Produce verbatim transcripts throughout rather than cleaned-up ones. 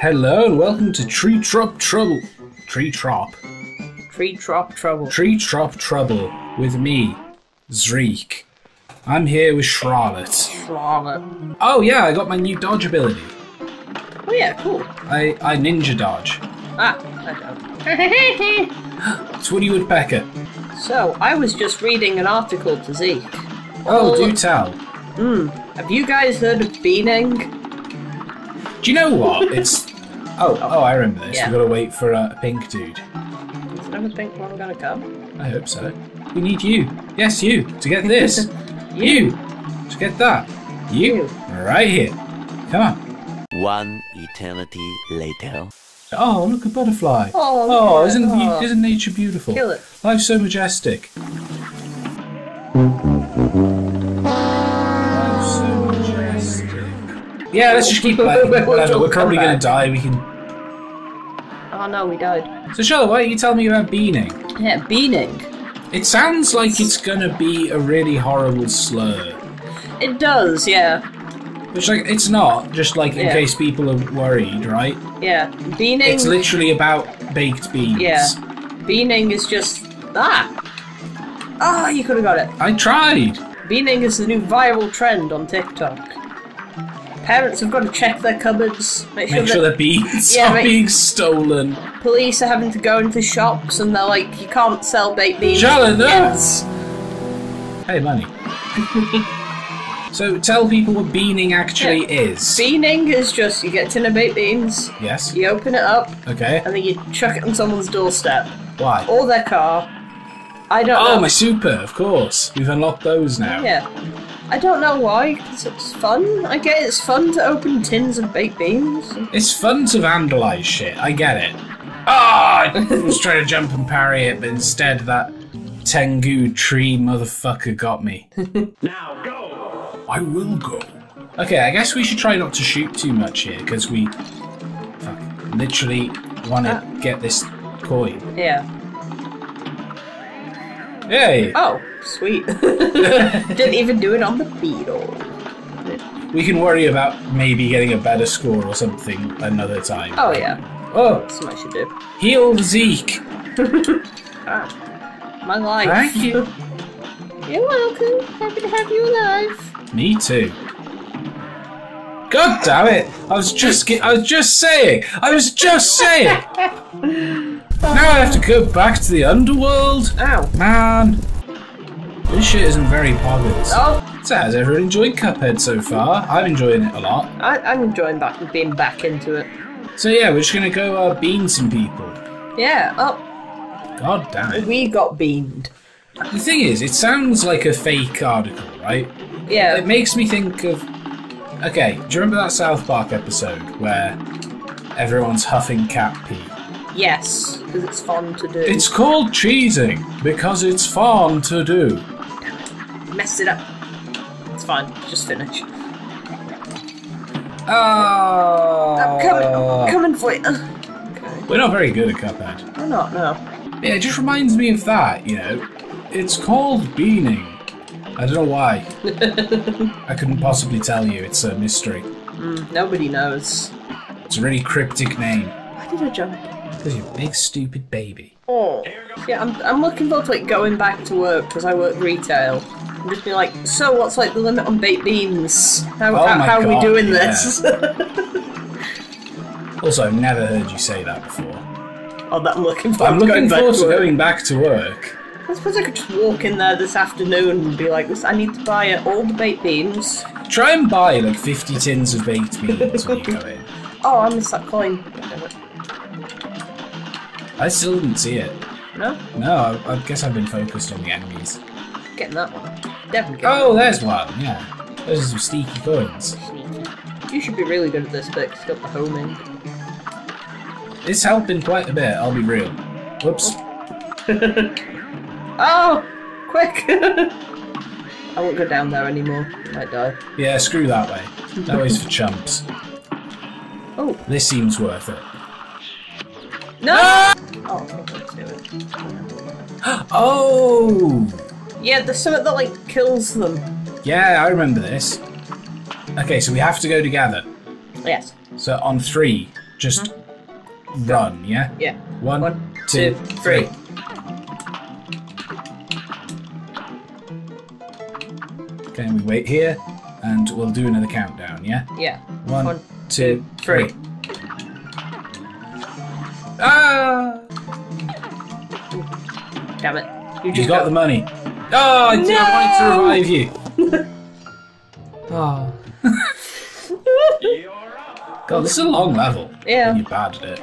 Hello and welcome to Treetop Trouble. Treetop. Treetop Trouble. Treetop Trouble with me, Zeke. I'm here with Charlotte. Charlotte. Oh yeah, I got my new dodge ability. Oh yeah, cool. I, I ninja dodge. Ah, I don't. It's Woody Woodpecker. So, I was just reading an article to Zeke. Oh, do tell. Hmm. Have you guys heard of beaning? Do you know what? It's... Oh, oh, I remember this. Yeah. We've got to wait for uh, a pink dude. Is another pink one going to come? I hope so. We need you. Yes, you. To get this. you. To get that. You. you. Right here. Come on. One eternity later. Oh, look, a butterfly. Oh, oh isn't oh. isn't nature beautiful? Kill it. Life's so majestic. Yeah, let's just keep playing. Whatever, we're probably going to die. We can. Oh no, we died. So Charlotte, why don't you tell me about beaning? Yeah, beaning. It sounds like it's going to be a really horrible slur. It does, yeah. Which, like, it's not. Just like in yeah. case people are worried, right? Yeah, beaning. It's literally about baked beans. Yeah, beaning is just that. Ah, oh, you could have got it. I tried. Beaning is the new viral trend on TikTok. Parents have got to check their cupboards, make sure, make sure their beans yeah, are being stolen. Police are having to go into shops and they're like, you can't sell baked beans. Charlotte, yes. Hey, money. So tell people what beaning actually yeah. is. Beaning is just, you get a tin of baked beans. Yes. You open it up. Okay. And then you chuck it on someone's doorstep. Why? Or their car. I don't oh, know. Oh, my super, of course. We've unlocked those now. Yeah. I don't know why, because it's fun. I get it's fun to open tins of baked beans. It's fun to vandalise shit, I get it. Ah! Oh, I was trying to jump and parry it, but instead that Tengu tree motherfucker got me. Now go! I will go. Okay, I guess we should try not to shoot too much here, because we fuck, literally want to ah. get this coin. Yeah. Hey! Oh, sweet. Didn't even do it on the beetle. We can worry about maybe getting a better score or something another time. Oh, yeah. Oh! That's what I should do. Heal Zeke! Ah, my life. Thank you. You're welcome. Happy to have you alive. Me too. God damn it! I was just I was just saying! I was just saying! Now I have to go back to the underworld? Ow. Man. This shit isn't very poggers. Oh. So has everyone enjoyed Cuphead so far? I'm enjoying it a lot. I, I'm enjoying back, being back into it. So yeah, we're just going to go uh, bean some people. Yeah. Oh. God damn it. We got beamed. The thing is, it sounds like a fake article, right? Yeah. It makes me think of... Okay, do you remember that South Park episode where everyone's huffing cat pee? Yes, because it's fun to do. It's called cheesing because it's fun to do. Damn it. Messed it up. It's fine. Just finish. Ah! Uh, I'm coming, I'm coming for you. Okay. We're not very good at Cuphead. We're not, no. Yeah, it just reminds me of that, you know. It's called beaning. I don't know why. I couldn't possibly tell you. It's a mystery. Mm, nobody knows. It's a really cryptic name. Why did I jump? Because you're a big stupid baby. Oh. Yeah, I'm, I'm looking forward to like going back to work because I work retail. I'm just being like, so what's like the limit on baked beans? How, oh how, how God, are we doing yeah. this? Also, I've never heard you say that before. Oh, that I'm looking forward I'm to looking going forward back to, to going back to work. I suppose I could just walk in there this afternoon and be like, I need to buy uh, all the baked beans. Try and buy like fifty tins of baked beans when you go in. Oh, I missed that coin. I still didn't see it. No? No, I, I guess I've been focused on the enemies. Getting that one. Definitely. Oh, there's one, yeah. Those are some sneaky coins. You should be really good at this bit, because you've got the homing. It's helping quite a bit, I'll be real. Whoops. Oh! Quick! I won't go down there anymore. I might die. Yeah, screw that way. That way's for chumps. Oh. This seems worth it. No! Ah! Oh, let's do it. Oh! Yeah, there's something that, like, kills them. Yeah, I remember this. Okay, so we have to go together. Yes. So on three, Just mm-hmm. run, yeah? Yeah. One, One two, three. three. Okay, and we wait here, and we'll do another countdown, yeah? Yeah. One, One two, three. three. Ah! Damn it. You just you got, got the money. Oh, I no! didn't want to revive you. Oh. God, this is a long level. Yeah. When you're bad at it.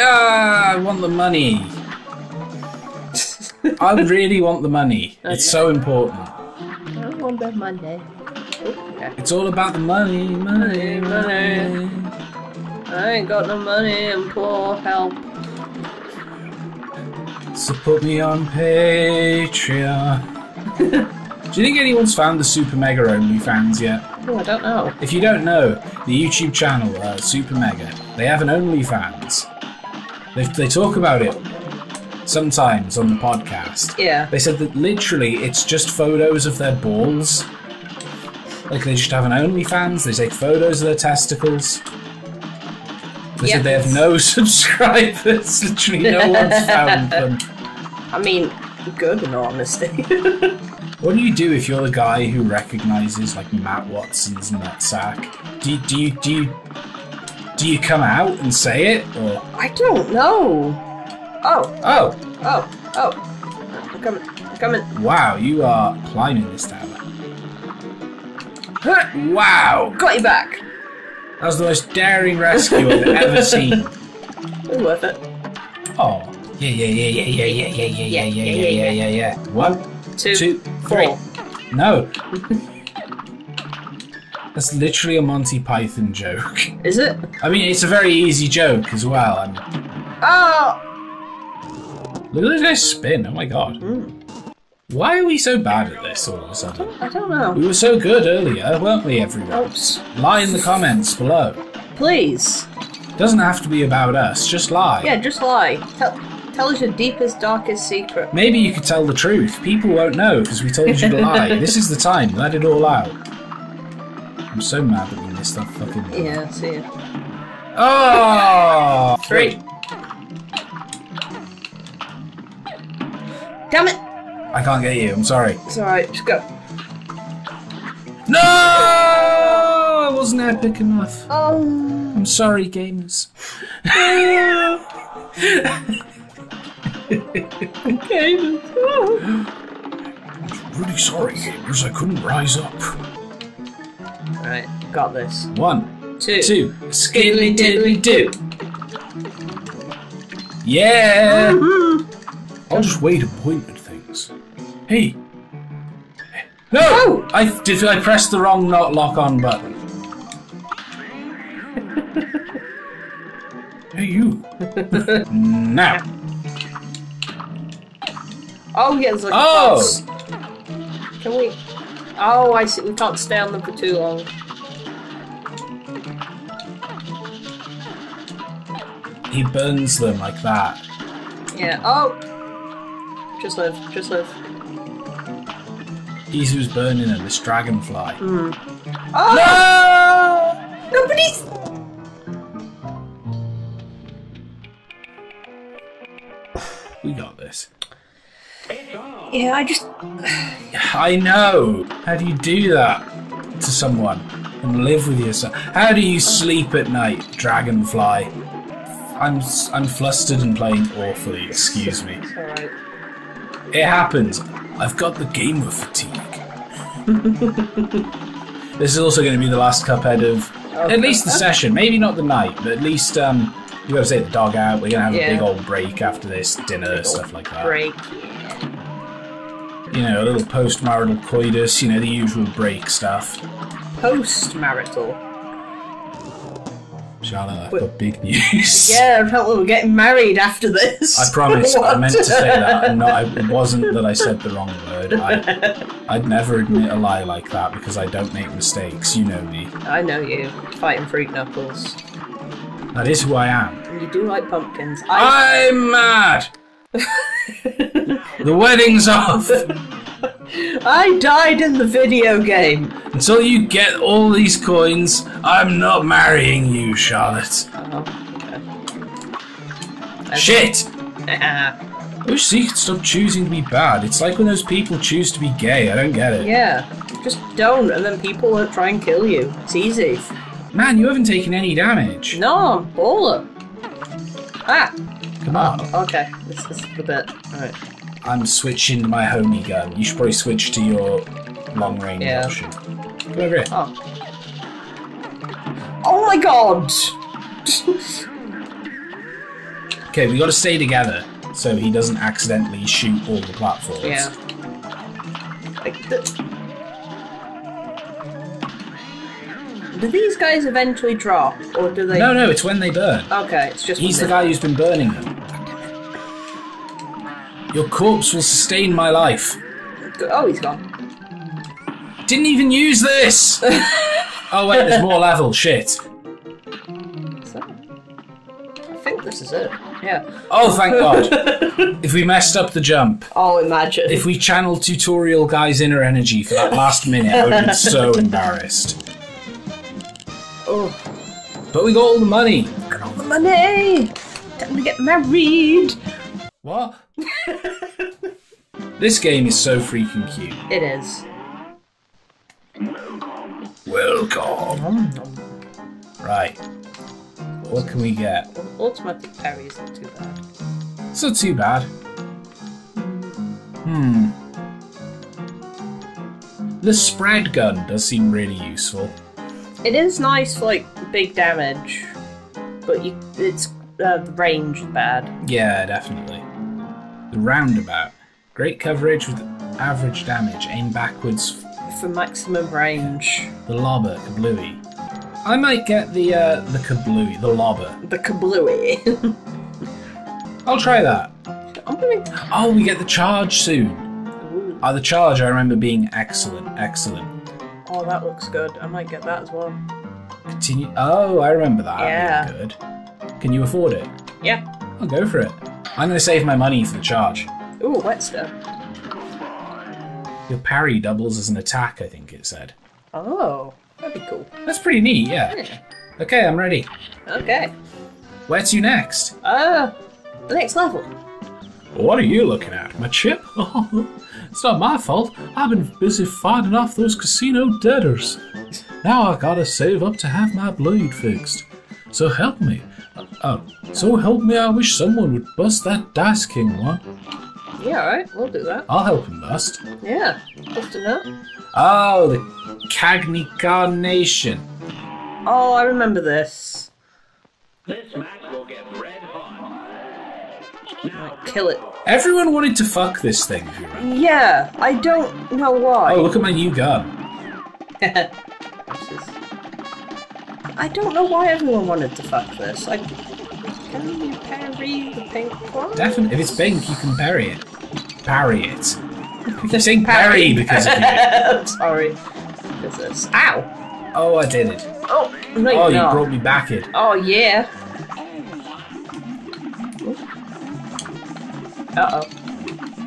Ah, I want the money. I really want the money. Okay. It's so important. I want the money. Okay. It's all about the money, money, money. I ain't got no money, I'm poor, help. So put me on Patreon. Do you think anyone's found the Super Mega Onlyfans yet? Oh, I don't know. If you don't know, the YouTube channel uh, Super Mega, they have an Onlyfans. They they talk about it sometimes on the podcast. Yeah. They said that literally it's just photos of their balls. Like they just have an Onlyfans. They take photos of their testicles. They yes. said they have no subscribers. Literally, no one's found them. I mean, good in all honesty. What do you do if you're the guy who recognises like Matt Watson's nutsack? Do you, do you do you do you come out and say it? Or I don't know. Oh oh oh oh! I'm coming! I'm coming! Wow, you are climbing this tower. Wow! Got you back. That was the most daring rescue I've ever seen. It was worth it. Oh yeah yeah yeah yeah yeah yeah yeah yeah yeah yeah yeah yeah yeah. One. Two, two, four. Three. No. That's literally a Monty Python joke. Is it? I mean, it's a very easy joke as well. And... Oh! Look at this guy spin. Oh my god. Mm. Why are we so bad at this all of a sudden? I don't know. We were so good earlier, weren't we, everyone? Oops. Lie in the comments below. Please. Doesn't have to be about us. Just lie. Yeah, just lie. Help. Tell us your deepest, darkest secret. Maybe you could tell the truth. People won't know because we told you to lie. This is the time. Let it all out. I'm so mad that we missed that fucking moment. Yeah, see ya. Oh! Three. Damn it! I can't get you. I'm sorry. It's alright. Just go. No! I wasn't epic enough. Oh. I'm sorry, gamers. Okay, I'm really sorry, gamers. I couldn't rise up. Alright, got this. One, two, two. Skiddly diddly do. Yeah! Mm-hmm. I'll just wait and point at things. Hey! No! Oh! I did. I pressed the wrong not lock on button. Hey, you. Now. Oh, yeah, there's like oh. a Can we... Oh, I see. We can't stay on them for too long. He burns them like that. Yeah. Oh! Just live. Just live. He's who's burning them. This dragonfly. Mm. Oh! No! Nobody's... We got this. Yeah, I just... I know! How do you do that to someone and live with yourself? How do you sleep at night, dragonfly? I'm I'm flustered and playing awfully, excuse me. It's alright. It happens. I've got the gamer fatigue. This is also going to be the last Cuphead of... Okay. At least the session. Maybe not the night, but at least... um. We've got to take the dog out. We're going to have yeah. a big old break after this, dinner, big stuff like that. Break, yeah. You know, a little post-marital coitus, you know, the usual break stuff. Post-marital? Charlotte, I've Wait. got big news. Yeah, I felt we were getting married after this. I promise, I meant to say that. I'm not, it wasn't that I said the wrong word. I, I'd never admit a lie like that because I don't make mistakes. You know me. I know you. Fighting fruit knuckles. That is who I am. You do like pumpkins. I... I'm mad! The wedding's off! I died in the video game. Until you get all these coins, I'm not marrying you, Charlotte. Oh, okay. Shit! I wish Zeke could stop choosing to be bad. It's like when those people choose to be gay. I don't get it. Yeah, just don't, and then people won't try and kill you. It's easy. Man, you haven't taken any damage. No, I'm baller. Ah! Come on. Oh, okay, this is the bit. Alright. I'm switching to my homie gun. You should probably switch to your long range yeah. option. Come over here. Oh, oh my god! Okay, we gotta stay together so he doesn't accidentally shoot all the platforms. Yeah. Like the Do these guys eventually drop, or do they? No, no, it's when they burn. Okay, it's just. He's the guy who's been burning them. Your corpse will sustain my life. Oh, he's gone. Didn't even use this. Oh wait, there's more level. Shit. So, I think this is it. Yeah. Oh, thank God. If we messed up the jump. Oh, imagine. If we channeled tutorial guy's inner energy for that last minute, I would have been so embarrassed. Oh. But we got all the money. Got all the money. Time to get married. What? This game is so freaking cute. It is. Welcome. Welcome. Right. What can we get? Automatic parry is not too bad. It's not too bad. Hmm. The spread gun does seem really useful. It is nice for, like, big damage, but you, it's uh, the range is bad. Yeah, definitely. The roundabout. Great coverage with average damage. Aim backwards for maximum range. The lobber, kablooey. I might get the, uh, the kablooey, the lobber. The kablooey. I'll try that. I'm gonna... Oh, we get the charge soon. Ooh. Oh, the charge I remember being excellent, excellent. Oh, that looks good. I might get that as well. Continue. Oh, I remember that. Yeah. Good. Can you afford it? Yeah. I'll go for it. I'm going to save my money for the charge. Ooh, wet stuff. Your parry doubles as an attack, I think it said. Oh, that'd be cool. That's pretty neat, yeah. yeah. Okay, I'm ready. Okay. Where to next? Uh, the next level. What are you looking at? My chip? It's not my fault. I've been busy fighting off those casino debtors. Now I gotta save up to have my blade fixed. So help me. Uh, so help me, I wish someone would bust that Dice King one. Yeah, alright, we'll do that. I'll help him bust. Yeah, bust him up. Oh, the Cagney Carnation. Oh, I remember this. This match will get red hot. Now kill it. Everyone wanted to fuck this thing. Yeah, I don't know why. Oh, look at my new gun. I don't know why everyone wanted to fuck this. Like, can you parry the pink one? Definitely. If it's pink, you can parry it. Parry it. You keep saying parry because of you. I'm sorry. Because it's... Ow! Oh, I did it. Oh, no, oh, you not. Brought me back in. Oh, yeah. Uh-oh.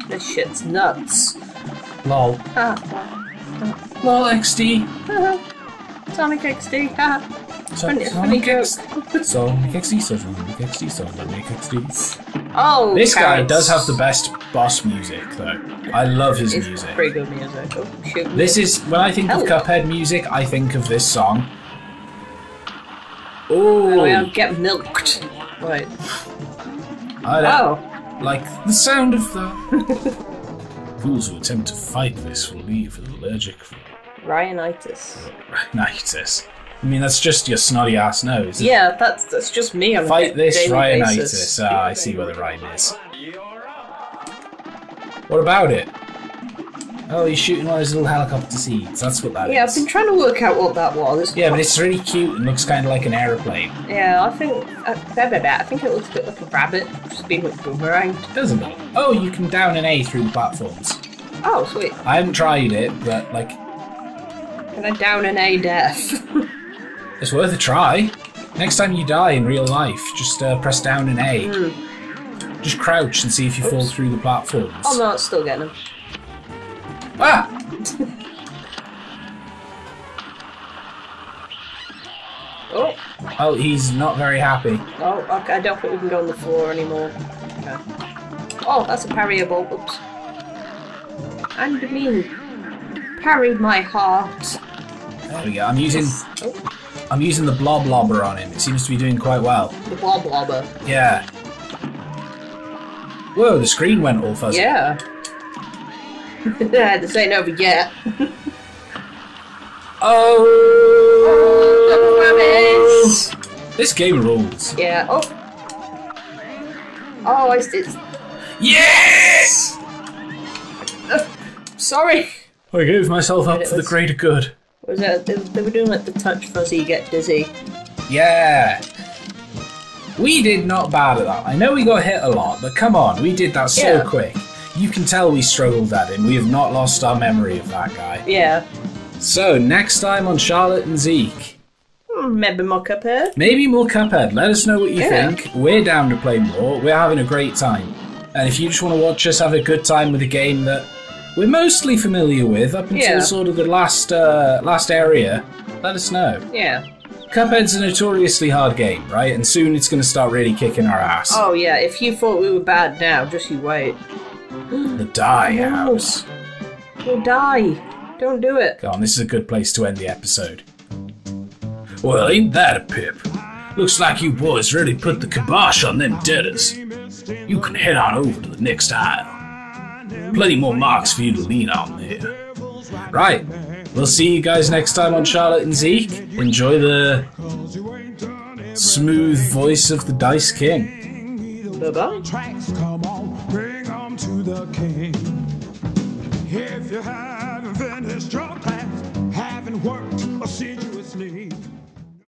This shit's nuts. Lol. Ah. Ah. Lol X D. Sonic X D. Ah. So funny, Sonic funny X joke. Sonic X D, Sonic X D, Sonic X D. Oh, this carrots. Guy does have the best boss music, though. I love his it's music. It's pretty good music. Oh, shoot. This is... When I think Help. of Cuphead music, I think of this song. Ooh. I'll get milked. Right. I don't... Oh. Like the sound of the... Fools who attempt to fight this will leave allergic for... Rhinitis. Rhinitis. I mean, that's just your snotty ass nose. Yeah, it? that's that's just me. I'm fight this rhinitis. Ah, I see where the rhyme is. What about it? Oh, he's shooting one of those little helicopter seeds. That's what that yeah, is. Yeah, I've been trying to work out what that was. Yeah, but it's really cute and looks kind of like an aeroplane. Yeah, I think... Uh, blah, blah, blah. I think it looks a bit like a rabbit, just being like boomeranged. Doesn't it? Oh, you can down an A through the platforms. Oh, sweet. I haven't tried it, but, like... Can I down an A death? It's worth a try. Next time you die in real life, just uh, press down an A. Mm. Just crouch and see if you Oops. fall through the platforms. Oh, no, it's still getting them. Ah! Oh. Oh, he's not very happy. Oh, okay, I don't think we can go on the floor anymore. Okay. Oh, that's a parryable. Oops. And me. Parry my heart. There we go. I'm using. Oh. I'm using the blob lobber on him. It seems to be doing quite well. The blob lobber. Yeah. Whoa, the screen went all fuzzy. Yeah. This ain't over yet. Oh, oh, the rabbits. This game rules. Yeah. Oh. Oh, I did. Yes. Uh, sorry. I gave myself up for the greater good. Was that, they, they were doing like the touch fuzzy, get dizzy. Yeah. We did not bad at that. I know we got hit a lot, but come on, we did that so yeah. quick. You can tell we struggled at him. We have not lost our memory of that guy. Yeah. So, next time on Charlotte and Zeke. Maybe more Cuphead. Maybe more Cuphead. Let us know what you yeah. think. We're down to play more. We're having a great time. And if you just want to watch us have a good time with a game that we're mostly familiar with, up until yeah. sort of the last uh, last area, let us know. Yeah. Cuphead's a notoriously hard game, right? And soon it's going to start really kicking our ass. Oh yeah, if you thought we were bad now, just you wait. The die oh, house. We'll die. Don't do it. Come on, this is a good place to end the episode. Well, ain't that a pip? Looks like you boys really put the kibosh on them debtors. You can head on over to the next aisle. Plenty more marks for you to lean on there. Right. We'll see you guys next time on Charlotte and Zeke. Enjoy the smooth voice of the Dice King. Bye-bye. If you haven't finished your class, haven't worked assiduously.